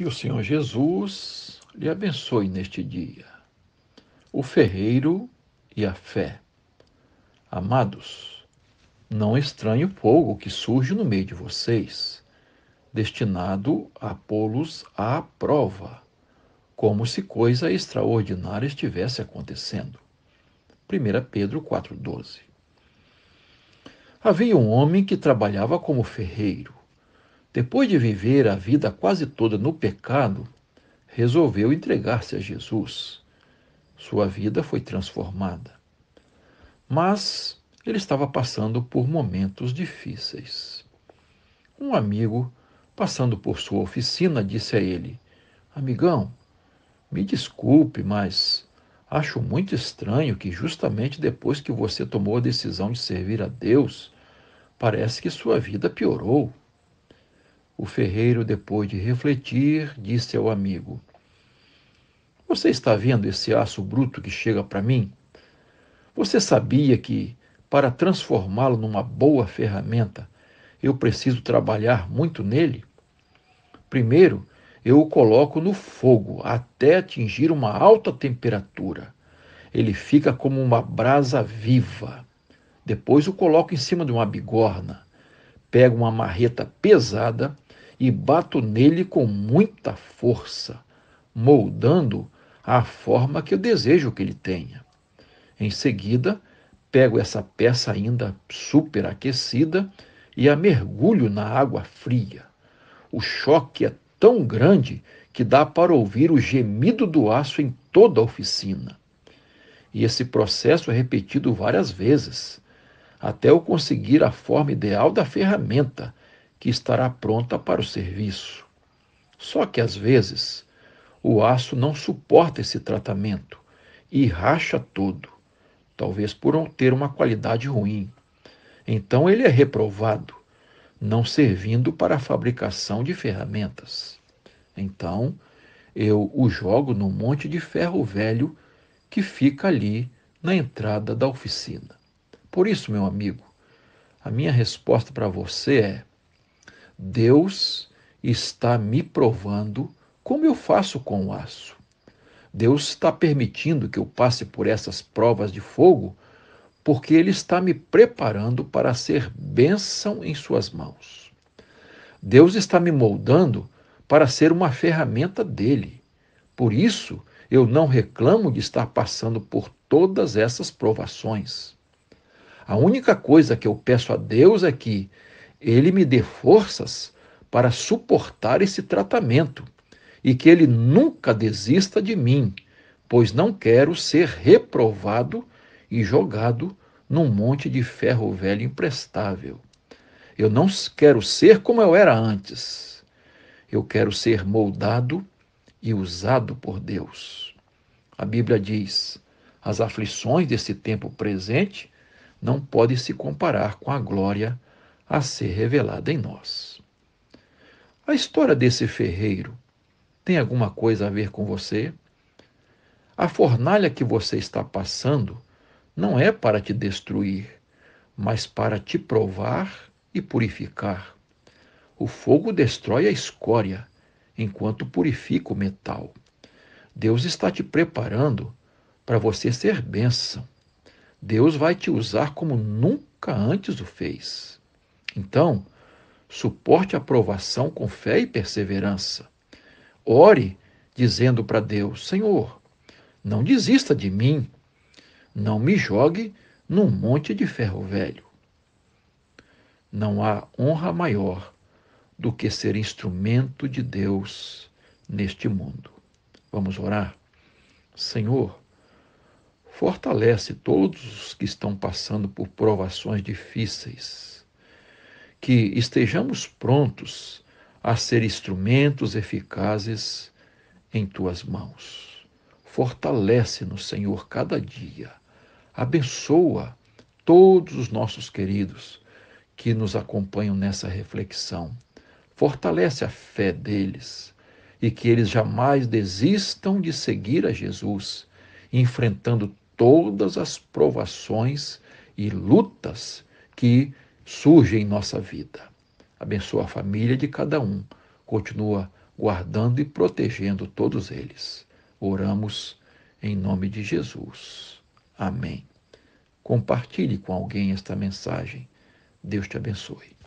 Que o Senhor Jesus lhe abençoe neste dia. O Ferreiro e a Fé. Amados, não estranhe o fogo que surge no meio de vocês, destinado a pô-los à prova, como se coisa extraordinária estivesse acontecendo. 1 Pedro 4,12. Havia um homem que trabalhava como ferreiro. Depois de viver a vida quase toda no pecado, resolveu entregar-se a Jesus. Sua vida foi transformada. Mas ele estava passando por momentos difíceis. Um amigo, passando por sua oficina, disse a ele: "Amigão, me desculpe, mas acho muito estranho que justamente depois que você tomou a decisão de servir a Deus, parece que sua vida piorou." O ferreiro, depois de refletir, disse ao amigo: "Você está vendo esse aço bruto que chega para mim? Você sabia que, para transformá-lo numa boa ferramenta, eu preciso trabalhar muito nele? Primeiro, eu o coloco no fogo até atingir uma alta temperatura. Ele fica como uma brasa viva. Depois o coloco em cima de uma bigorna. Pego uma marreta pesada e bato nele com muita força, moldando a forma que eu desejo que ele tenha. Em seguida, pego essa peça ainda superaquecida e a mergulho na água fria. O choque é tão grande que dá para ouvir o gemido do aço em toda a oficina. E esse processo é repetido várias vezes, até eu conseguir a forma ideal da ferramenta, que estará pronta para o serviço. Só que, às vezes, o aço não suporta esse tratamento e racha todo, talvez por ter uma qualidade ruim. Então ele é reprovado, não servindo para a fabricação de ferramentas. Então, eu o jogo num monte de ferro velho que fica ali na entrada da oficina." Por isso, meu amigo, a minha resposta para você é: Deus está me provando como eu faço com o aço. Deus está permitindo que eu passe por essas provas de fogo, porque Ele está me preparando para ser bênção em suas mãos. Deus está me moldando para ser uma ferramenta dele. Por isso, eu não reclamo de estar passando por todas essas provações. A única coisa que eu peço a Deus é que Ele me dê forças para suportar esse tratamento e que Ele nunca desista de mim, pois não quero ser reprovado e jogado num monte de ferro velho imprestável. Eu não quero ser como eu era antes. Eu quero ser moldado e usado por Deus. A Bíblia diz: as aflições desse tempo presente não podem se comparar com a glória a ser revelada em nós. A história desse ferreiro tem alguma coisa a ver com você? A fornalha que você está passando não é para te destruir, mas para te provar e purificar. O fogo destrói a escória, enquanto purifica o metal. Deus está te preparando para você ser bênção. Deus vai te usar como nunca antes o fez. Então, suporte a provação com fé e perseverança. Ore dizendo para Deus: "Senhor, não desista de mim. Não me jogue num monte de ferro velho." Não há honra maior do que ser instrumento de Deus neste mundo. Vamos orar? Senhor, fortalece todos os que estão passando por provações difíceis, que estejamos prontos a ser instrumentos eficazes em Tuas mãos. Fortalece-nos, Senhor, cada dia. Abençoa todos os nossos queridos que nos acompanham nessa reflexão. Fortalece a fé deles e que eles jamais desistam de seguir a Jesus, enfrentando todas as provações e lutas que surgem em nossa vida. Abençoa a família de cada um. Continua guardando e protegendo todos eles. Oramos em nome de Jesus. Amém. Compartilhe com alguém esta mensagem. Deus te abençoe.